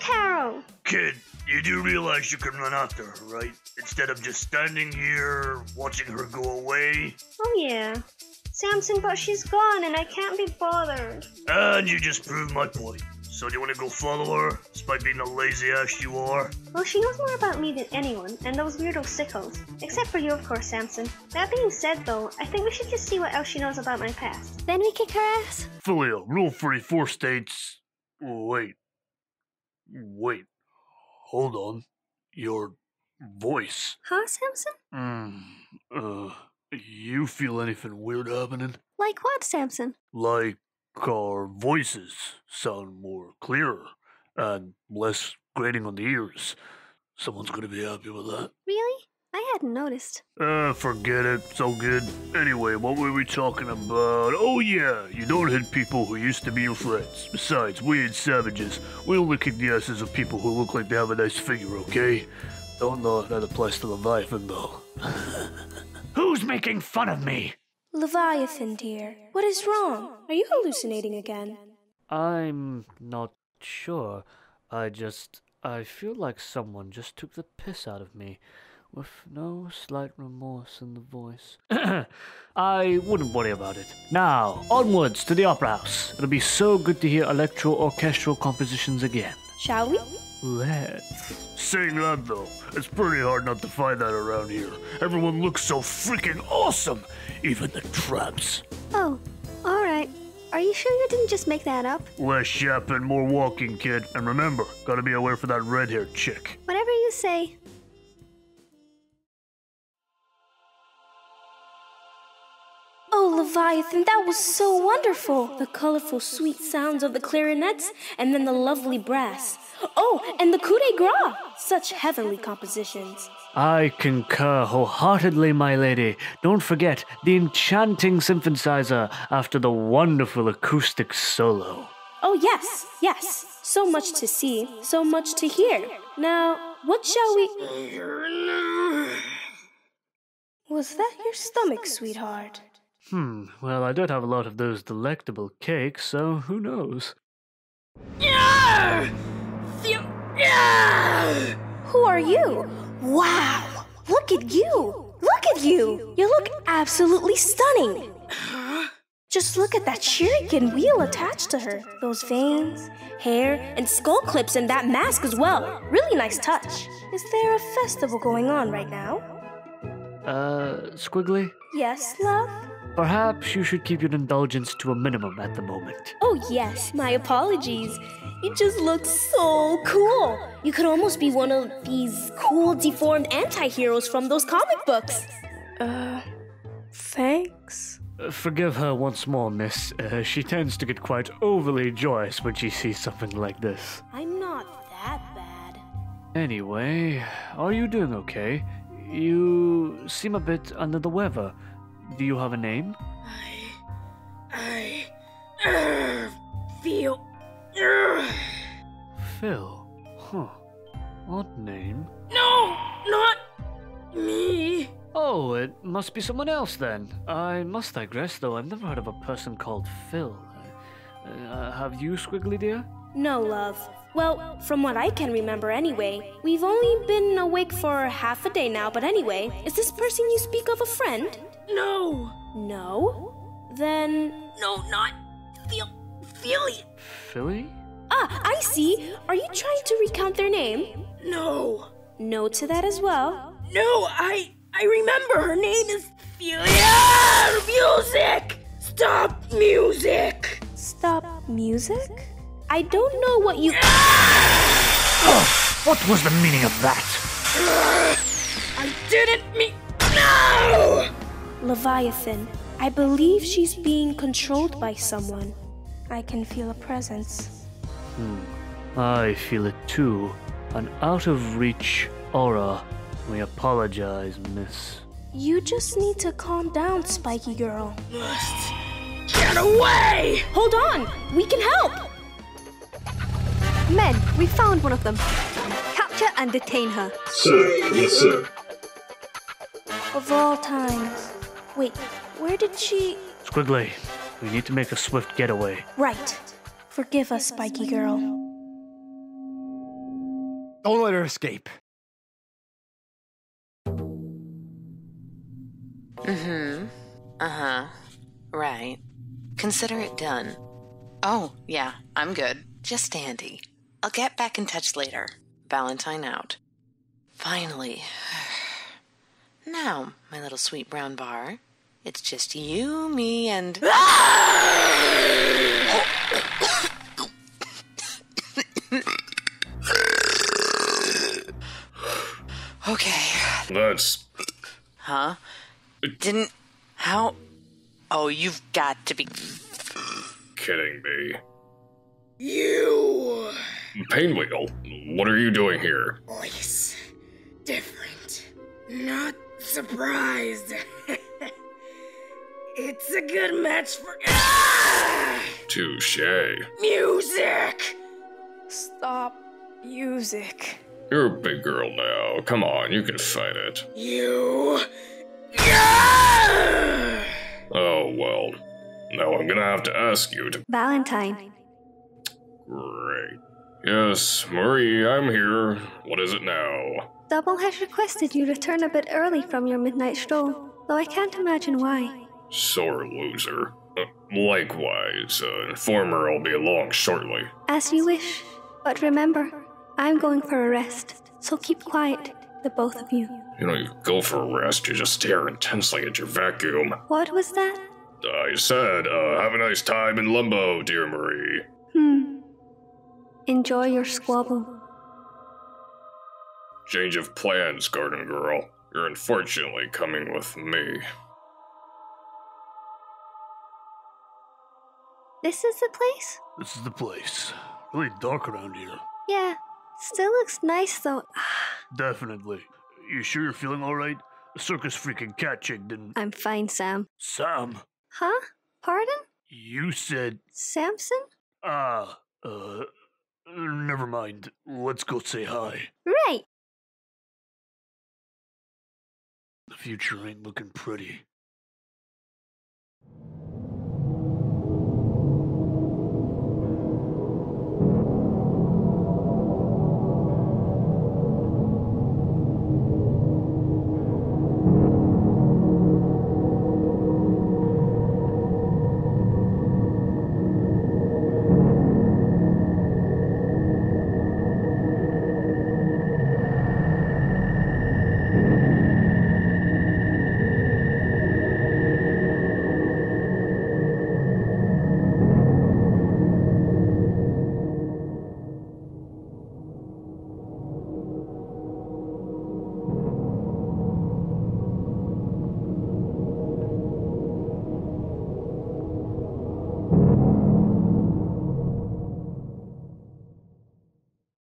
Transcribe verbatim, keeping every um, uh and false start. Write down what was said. Carol! Kid, you do realize you can run after her, right? Instead of just standing here, watching her go away? Oh yeah. Samson, but she's gone and I can't be bothered. And you just proved my point. So do you want to go follow her, despite being the lazy ass you are? Well, she knows more about me than anyone, and those weirdo sickles. Except for you, of course, Samson. That being said, though, I think we should just see what else she knows about my past. Then we kick her ass? Filia, rule thirty-four states... Wait. Wait. Hold on. Your... voice. Huh, Samson? Mm, uh, you feel anything weird happening? Like what, Samson? Like... our voices sound more clearer and less grating on the ears. Someone's gonna be happy with that. Really? I hadn't noticed. Uh, forget it. It's all good. Anyway, what were we talking about? Oh yeah, you don't hit people who used to be your friends. Besides, we ain't savages. We only kick the asses of people who look like they have a nice figure, okay? Don't know if that applies to Leviathan, though. Who's making fun of me? Leviathan, dear. What is wrong? Are you hallucinating again? I'm not sure. I just... I feel like someone just took the piss out of me, with no slight remorse in the voice. I wouldn't worry about it. Now, onwards to the Opera House. It'll be so good to hear electro-orchestral compositions again. Shall we? Let's. Sing that though. It's pretty hard not to find that around here. Everyone looks so freaking awesome! Even the traps. Oh, alright. Are you sure you didn't just make that up? Less yapping, more walking, kid. And remember, gotta be aware for that red-haired chick. Whatever you say. Oh, Leviathan, that was so wonderful! The colorful, sweet sounds of the clarinets, and then the lovely brass. Oh, and the coup de grace! Such heavenly compositions. I concur wholeheartedly, my lady. Don't forget the enchanting symphonizer after the wonderful acoustic solo. Oh, yes, yes. So much to see, so much to hear. Now, what shall we... Was that your stomach, sweetheart? Hmm, well, I don't have a lot of those delectable cakes, so who knows? Yeah! The- yeah! Who are you? Wow! Look at you! Look at you! You look absolutely stunning! Just look at that shuriken wheel attached to her. Those veins, hair, and skull clips and that mask as well. Really nice touch. Is there a festival going on right now? Uh, Squiggly? Yes, love? Perhaps you should keep your indulgence to a minimum at the moment. Oh yes, my apologies. It just looks so cool. You could almost be one of these cool deformed anti-heroes from those comic books. Uh, thanks? Uh, forgive her once more, miss. Uh, she tends to get quite overly joyous when she sees something like this. I'm not that bad. Anyway, are you doing okay? You seem a bit under the weather. Do you have a name? I... I... Uh, feel... Uh, Phil? Huh. Odd name. No! Not... me! Oh, it must be someone else then. I must digress though, I've never heard of a person called Phil. Uh, uh, have you, Squiggly dear? No, love. Well, from what I can remember anyway, we've only been awake for half a day now, but anyway, is this person you speak of a friend? No! No? Then... No, not... Phil... Philly! Philly? Ah, I see! Are you trying to recount their name? No! No to that as well? No, I... I remember her name is... Philia! Music! Stop music! Stop music? I don't know what you... Oh, what was the meaning of that? I didn't mean... No! Leviathan, I believe she's being controlled by someone. I can feel a presence. Hmm. I feel it too. An out-of-reach aura. We apologize, miss. You just need to calm down, Spiky Girl. Must get away! Hold on! We can help! Men, we found one of them. Capture and detain her. Sir, yes, sir. Of all times. Wait, where did she... Squiggly, we need to make a swift getaway. Right. Forgive us, Spiky Girl. Don't let her escape. Mm-hmm. Uh-huh. Right. Consider it done. Oh, yeah, I'm good. Just dandy. I'll get back in touch later. Valentine out. Finally. Now, my little sweet brown bar, it's just you, me, and... Okay. That's... Huh? Didn't... How... Oh, you've got to be... Kidding me. You... Painwheel, what are you doing here? Voice. Different. Not surprised. It's a good match for... Ah! Touché. Music! Stop music. You're a big girl now. Come on, you can fight it. You... Ah! Oh, well. Now I'm gonna have to ask you to... Valentine. Great. Yes, Marie, I'm here. What is it now? Double has requested you return a bit early from your midnight stroll, though I can't imagine why. Sore loser. Uh, likewise, uh, Informer will be along shortly. As you wish. But remember, I'm going for a rest, so keep quiet, the both of you. You know, you go for a rest, you just stare intensely at your vacuum. What was that? I said, uh, have a nice time in Limbo, dear Marie. Hmm. Enjoy your squabble. Change of plans, garden girl. You're unfortunately coming with me. This is the place? This is the place. Really dark around here. Yeah. Still looks nice, though. Definitely. You sure you're feeling alright? The circus freaking cat chick didn't... I'm fine, Sam. Sam? Huh? Pardon? You said... Samson? Ah, uh, uh... Never mind. Let's go say hi. Right. The future ain't looking pretty.